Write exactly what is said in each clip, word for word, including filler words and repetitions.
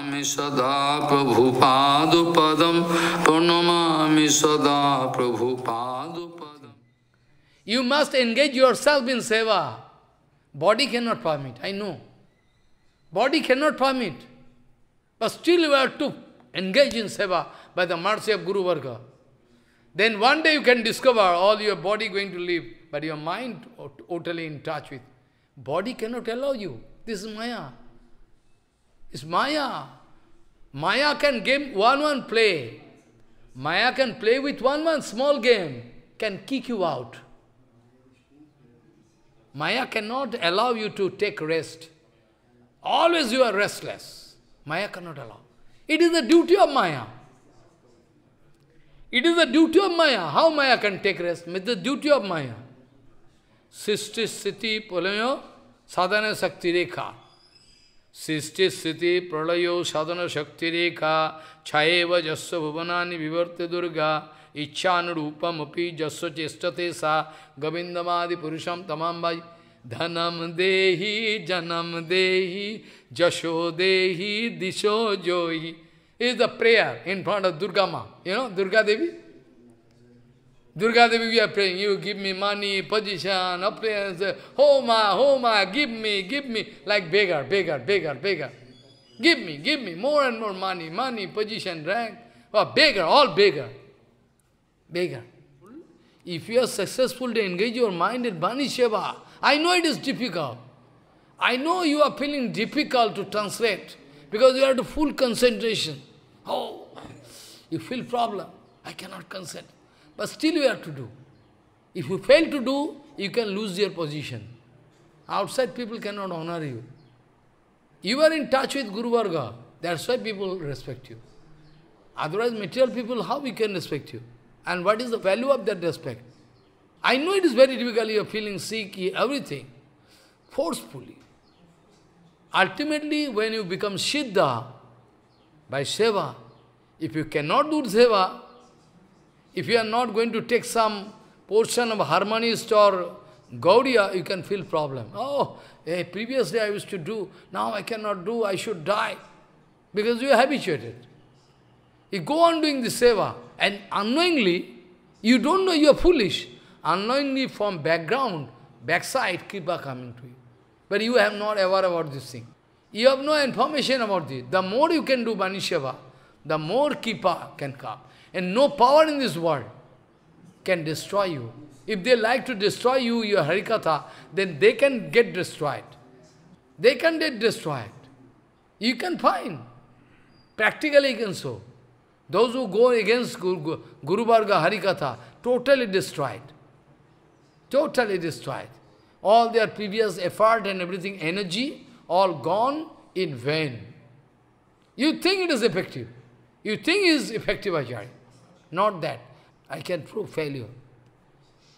Purnamami sada prabhupadupadam. Purnamami sada prabhupadupadam. You must engage yourself in seva. Body cannot permit, I know. Body cannot permit. But still you have to engage in seva by the mercy of Guru-varga. Then one day you can discover all your body going to leave, but your mind totally in touch with. Body cannot allow you. This is Maya. It's Maya. Maya can game one-one play. Maya can play with one-one small game, can kick you out. Maya cannot allow you to take rest. Always you are restless. Maya cannot allow. It is the duty of Maya. It is the duty of Maya. How Maya can take rest? It is the duty of Maya. Sristi, Sthiti, Polayo, Sadhana, Shakti rekha. Sristi, Sthiti, Polayo, Sadhana, Shakti rekha. Chayeva, Jasya, Bhuvanani, Vivarte, Durga. Ichchana, Rupam, Api, Jasya, Chestate, Sa. Govindamadi, Purusham, Tamambai. Dhanam dehi, janam dehi, jasho dehi, disho johi. Is the prayer in front of Durga Ma. You know, Durga Devi? Durga Devi, we are praying, you give me money, position, appearance, Homa, Homa, give me, give me, like beggar, beggar, beggar, beggar. Give me, give me, more and more money, money, position, rank. Oh, beggar, all beggar. Beggar. If you are successful to engage your mind in vāṇī-sevā, I know it is difficult. I know you are feeling difficult to translate, because you have to full concentration. Oh, you feel problem. I cannot concentrate. But still you have to do. If you fail to do, you can lose your position. Outside people cannot honor you. You are in touch with Guru-varga. That's why people respect you. Otherwise, material people, how we can respect you? And what is the value of that respect? I know it is very difficult, you are feeling sick, everything, forcefully. Ultimately, when you become siddha, by seva, if you cannot do seva, if you are not going to take some portion of Harmonist or Gaudiya, you can feel problem. Oh, hey, previously I used to do, now I cannot do, I should die. Because you are habituated. You go on doing the seva, and unknowingly, you don't know you are foolish. Unknowingly from background, backside, kripa coming to you. But you have not aware about this thing. You have no information about this. The more you can do vāṇī-sevā, the more kripa can come. And no power in this world can destroy you. If they like to destroy you, your Harikatha, then they can get destroyed. They can get destroyed. You can find. Practically you can show. Those who go against Guru, Guru-varga, Harikatha, totally destroyed. Totally destroyed. All their previous effort and everything, energy, all gone in vain. You think it is effective. You think it is effective, Acharya. Not that. I can prove failure.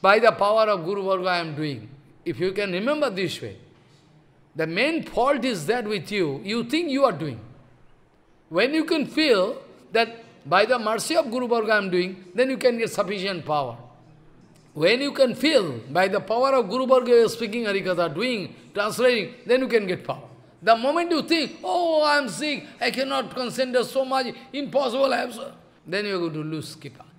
By the power of Guru-varga I am doing. If you can remember this way, the main fault is that with you, you think you are doing. When you can feel that by the mercy of Guru-varga I am doing, then you can get sufficient power. When you can feel, by the power of Guru-varga you are speaking Harikatha, doing, translating, then you can get power. The moment you think, oh, I am sick, I cannot concentrate so much, impossible, I am so... then you are going to lose kripa.